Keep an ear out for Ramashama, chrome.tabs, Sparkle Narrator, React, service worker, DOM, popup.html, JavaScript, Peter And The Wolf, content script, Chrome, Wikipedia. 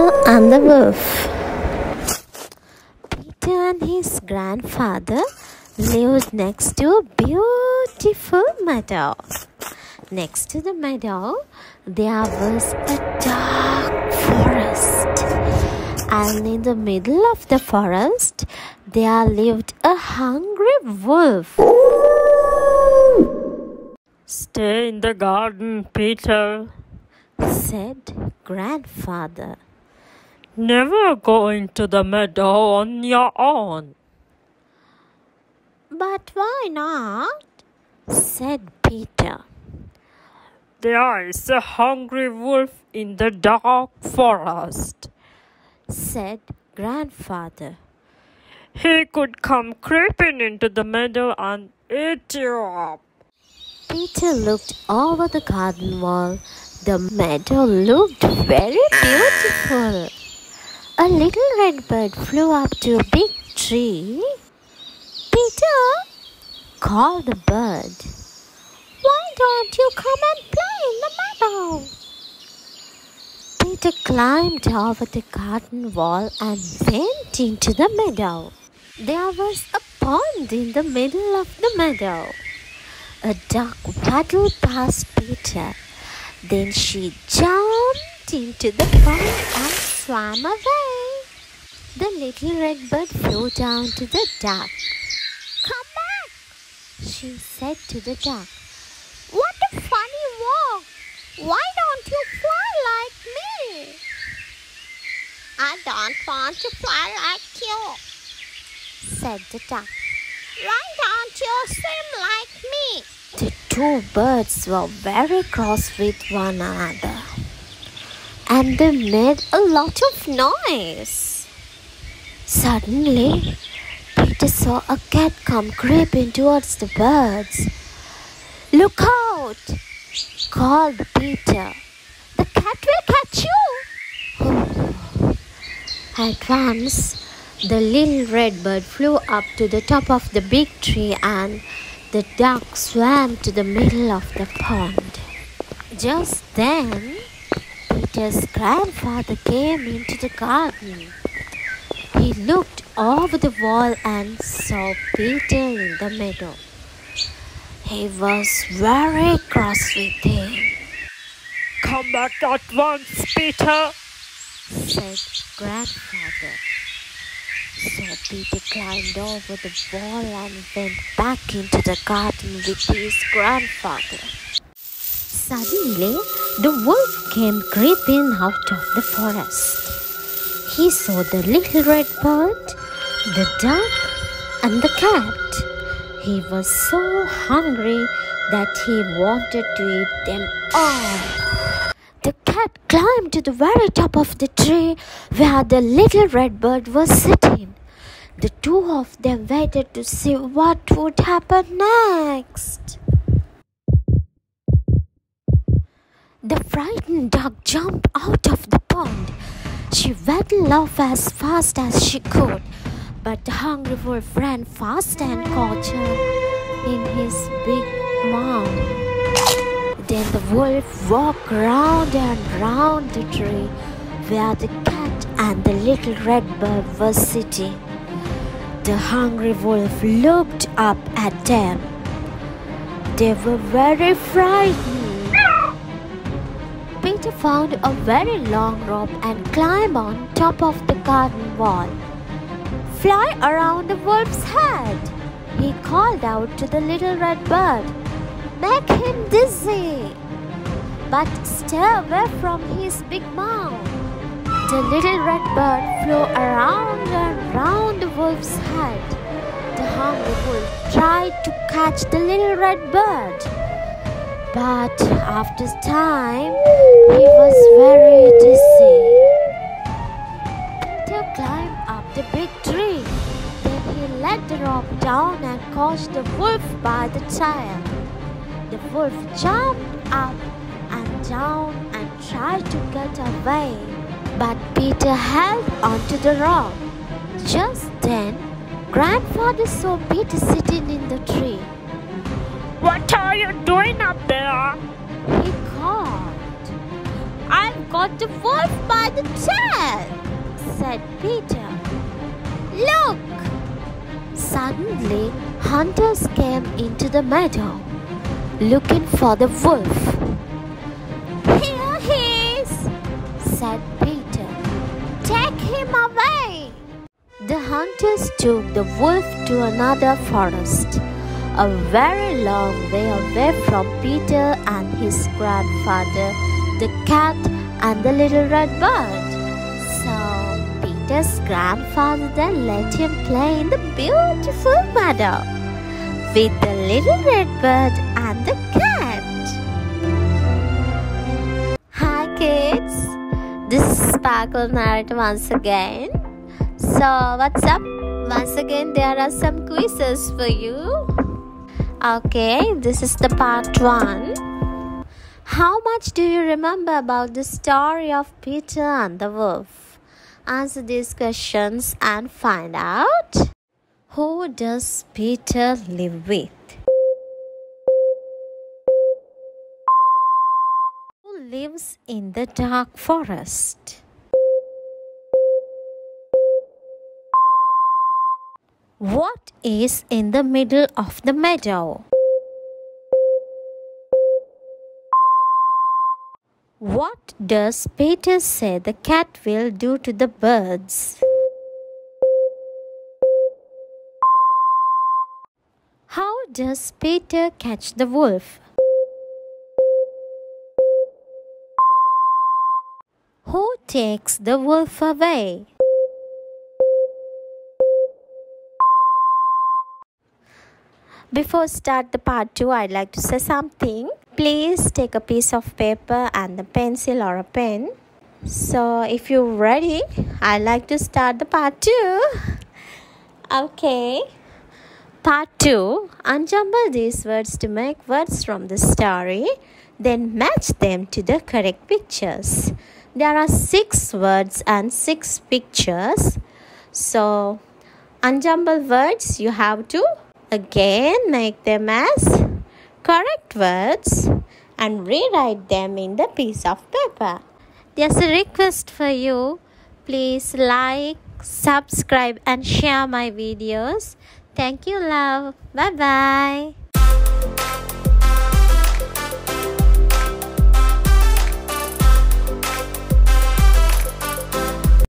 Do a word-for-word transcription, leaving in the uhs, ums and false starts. Peter and the Wolf. Peter and his grandfather lived next to a beautiful meadow. Next to the meadow, there was a dark forest. And in the middle of the forest, there lived a hungry wolf. "Stay in the garden, Peter," said Grandfather. "Never go into the meadow on your own." "But why not?" said Peter. "There is a hungry wolf in the dark forest," said Grandfather. "He could come creeping into the meadow and eat you up." Peter looked over the garden wall. The meadow looked very beautiful. A little red bird flew up to a big tree. "Peter," called the bird, "why don't you come and play in the meadow?" Peter climbed over the garden wall and went into the meadow. There was a pond in the middle of the meadow. A duck waddled past Peter. Then she jumped into the pond and swam away. The little red bird flew down to the duck. "Come back," she said to the duck. "What a funny walk! Why don't you fly like me?" "I don't want to fly like you," said the duck. "Why don't you swim like me?" The two birds were very cross with one another, and they made a lot of noise. Suddenly, Peter saw a cat come creeping towards the birds. "Look out!" called Peter. "The cat will catch you!" At once, the little red bird flew up to the top of the big tree, and the duck swam to the middle of the pond. Just then, Peter's grandfather came into the garden. He looked over the wall and saw Peter in the meadow. He was very cross with him. "Come back at once, Peter," said Grandfather. So Peter climbed over the wall and went back into the garden with his grandfather. Suddenly, the wolf came creeping out of the forest. He saw the little red bird, the duck, and the cat. He was so hungry that he wanted to eat them all. The cat climbed to the very top of the tree where the little red bird was sitting. The two of them waited to see what would happen next. The frightened duck jumped out of the pond. She waddled off as fast as she could, but the hungry wolf ran fast and caught her in his big mouth. Then the wolf walked round and round the tree where the cat and the little red bird were sitting. The hungry wolf looked up at them. They were very frightened. Peter found a very long rope and climbed on top of the garden wall. "Fly around the wolf's head," he called out to the little red bird. "Make him dizzy, but stay away from his big mouth." The little red bird flew around and round the wolf's head. The hungry wolf tried to catch the little red bird, but after time, he was very dizzy. Peter climbed up the big tree. Then he let the rope down and caught the wolf by the tail. The wolf jumped up and down and tried to get away, but Peter held onto the rock. Just then, Grandfather saw Peter sitting in the tree. "What are you doing up there?" he called. "I've got the wolf by the tail," said Peter. "Look!" Suddenly, hunters came into the meadow, looking for the wolf. "Here he is," said Peter. "Take him away." The hunters took the wolf to another forest, a very long way away from Peter and his grandfather, the cat and the little red bird. So Peter's grandfather then let him play in the beautiful meadow with the little red bird and the cat. Hi kids, this is Sparkle Narrator once again. So what's up? Once again there are some quizzes for you. Okay, this is the part one. How much do you remember about the story of Peter and the Wolf? Answer these questions and find out. Who does Peter live with? Who lives in the dark forest? What is in the middle of the meadow? What does Peter say the cat will do to the birds? How does Peter catch the wolf? Who takes the wolf away? Before start the part two, I'd like to say something. Please take a piece of paper and a pencil or a pen. So if you're ready, I'd like to start the part two. Okay. Part two. Unjumble these words to make words from the story. Then match them to the correct pictures. There are six words and six pictures. So unjumble words you have to again make them as correct words and rewrite them in the piece of paper. There's a request for you. Please like, subscribe and share my videos. Thank you, love. Bye bye.